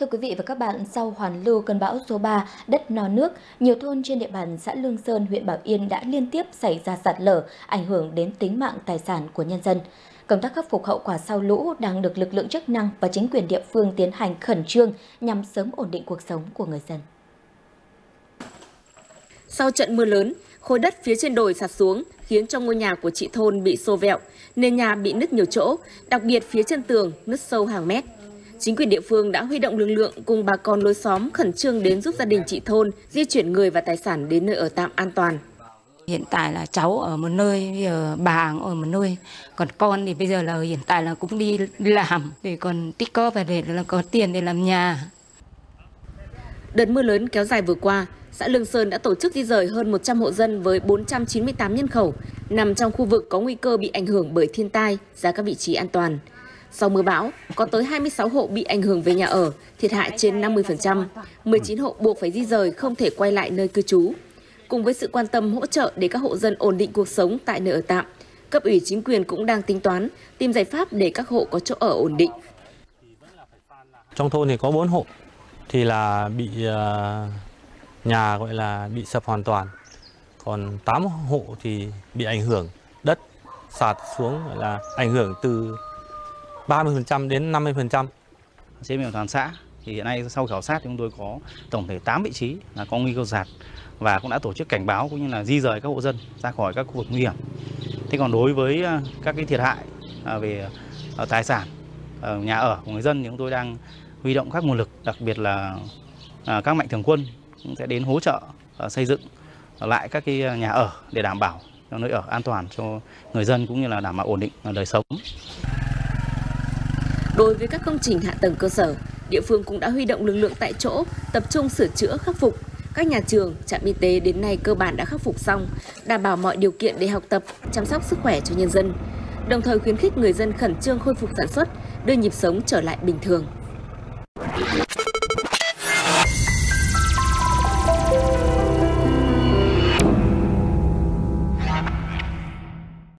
Thưa quý vị và các bạn, sau hoàn lưu cơn bão số 3, đất no nước, nhiều thôn trên địa bàn xã Lương Sơn, huyện Bảo Yên đã liên tiếp xảy ra sạt lở, ảnh hưởng đến tính mạng tài sản của nhân dân. Công tác khắc phục hậu quả sau lũ đang được lực lượng chức năng và chính quyền địa phương tiến hành khẩn trương nhằm sớm ổn định cuộc sống của người dân. Sau trận mưa lớn, khối đất phía trên đồi sạt xuống khiến cho ngôi nhà của chị Thôn bị xô vẹo, nền nhà bị nứt nhiều chỗ, đặc biệt phía chân tường nứt sâu hàng mét. Chính quyền địa phương đã huy động lực lượng cùng bà con lối xóm khẩn trương đến giúp gia đình chị Thôn di chuyển người và tài sản đến nơi ở tạm an toàn. Hiện tại là cháu ở một nơi, bây giờ bà ở một nơi, còn con thì bây giờ là hiện tại là cũng đi làm, thì còn tích cóp về là có tiền để làm nhà. Đợt mưa lớn kéo dài vừa qua, xã Lương Sơn đã tổ chức di dời hơn 100 hộ dân với 498 nhân khẩu, nằm trong khu vực có nguy cơ bị ảnh hưởng bởi thiên tai ra các vị trí an toàn. Sau mưa bão, có tới 26 hộ bị ảnh hưởng về nhà ở, thiệt hại trên 50%, 19 hộ buộc phải di dời không thể quay lại nơi cư trú. Cùng với sự quan tâm hỗ trợ để các hộ dân ổn định cuộc sống tại nơi ở tạm, cấp ủy chính quyền cũng đang tính toán, tìm giải pháp để các hộ có chỗ ở ổn định. Trong thôn thì có 4 hộ thì là bị nhà gọi là bị sập hoàn toàn, còn 8 hộ thì bị ảnh hưởng đất sạt xuống, gọi là ảnh hưởng từ 30% đến 50%. Trên địa bàn xã thì hiện nay sau khảo sát chúng tôi có tổng thể 8 vị trí là có nguy cơ sạt và cũng đã tổ chức cảnh báo cũng như là di dời các hộ dân ra khỏi các khu vực nguy hiểm. Thế còn đối với các cái thiệt hại về tài sản, nhà ở của người dân thì chúng tôi đang huy động các nguồn lực, đặc biệt là các mạnh thường quân cũng sẽ đến hỗ trợ xây dựng lại các cái nhà ở để đảm bảo cho nơi ở an toàn cho người dân cũng như là đảm bảo ổn định đời sống. Đối với các công trình hạ tầng cơ sở, địa phương cũng đã huy động lực lượng tại chỗ, tập trung sửa chữa khắc phục. Các nhà trường, trạm y tế đến nay cơ bản đã khắc phục xong, đảm bảo mọi điều kiện để học tập, chăm sóc sức khỏe cho nhân dân. Đồng thời khuyến khích người dân khẩn trương khôi phục sản xuất, đưa nhịp sống trở lại bình thường.